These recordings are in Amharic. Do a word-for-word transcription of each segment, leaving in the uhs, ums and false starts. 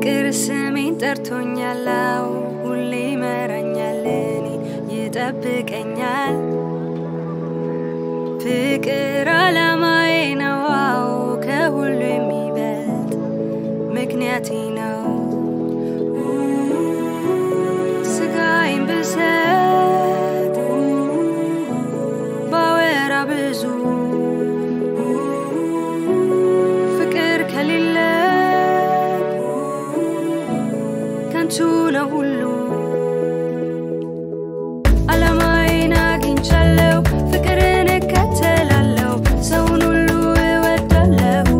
ፍቅር ስሜን ጠርቶኛል ሁሌ ይመራኛል እኔን ይጠብቀኛል ፍቅር ዓላማዬ ነው ከሁሉ የሚበልጥ ምክንያቴ ነው ስጋዬን ብሰጥ ባወራ ብዙ ፍቅር ከሌለ ከንቱ ነው ሁሉ ዓላማዬን አግኝቻለሁ ፍቅርን እከተላለሁ ሰውን ሁሉ እወዳለሁ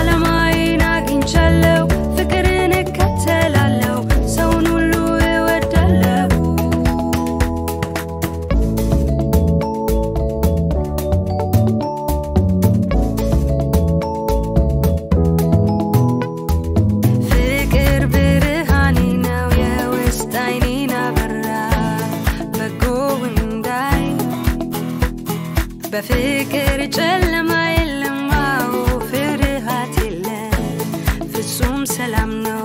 ዓላማዬን አግኝቻለሁ ፍቅርን እከተላለሁ ሰውን ሁሉ እወዳለሁ ፍቅር ብርሃኔ ነው የውስጥ ዓይኔን አበራ በጎው እንዳይ በፍቅር ጨለማ የለም ፍርሃት የለም ፍጹም ሰላም ነው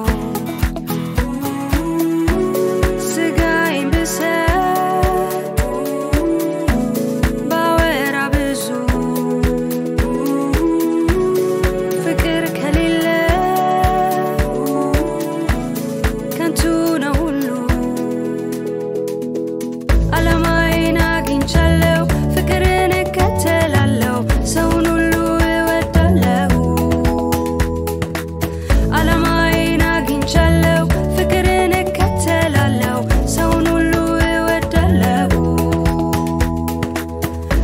ስጋዬን ብሰጥ ባወራ ብዙ ፍቅር ከሌለ ከንቱ ነው ሁሉ ዓላማዬን አግኝቻለሁ ፍቅርን እከተላለሁ ሰውን ሁሉ እወዳለሁ ዓላማዬን አግኝቻለሁ ፍቅርን እከተላለሁ ሰውን ሁሉ እወዳለሁ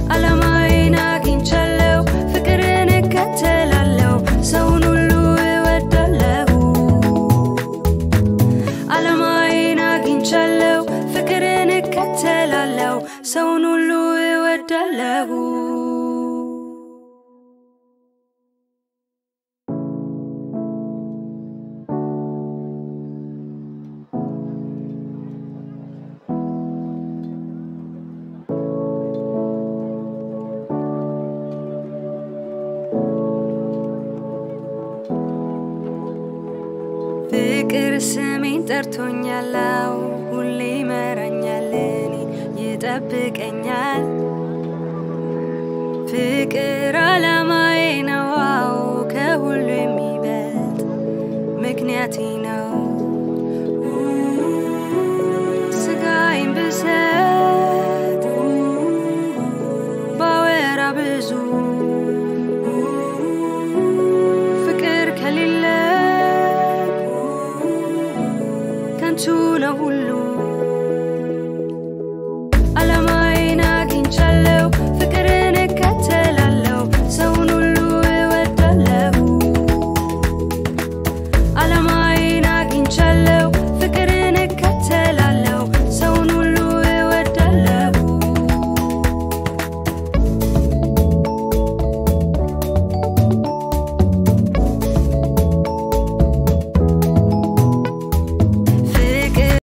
ዓላማዬን አግኝቻለሁ ፍቅርን እከተላለሁ ሰውን ሁሉ እወዳለሁ ዓላማዬን አግኝቻለሁ ፍቅርን እከተላለሁ ሰውን ሁሉ እወዳለሁ ፍቅር ስሜን ጠርቶኛል ሁሌ ይመራኛል እኔን ይጠብቀኛል ፍቅር ዓላማዬ ነው ከሁሉ የሚበልጥ ምክንያቴ ነው ስጋዬን ብሰጥ ባወራ ብዙ ፍቅር ከሌለ ከንቱ ነው ሁሉ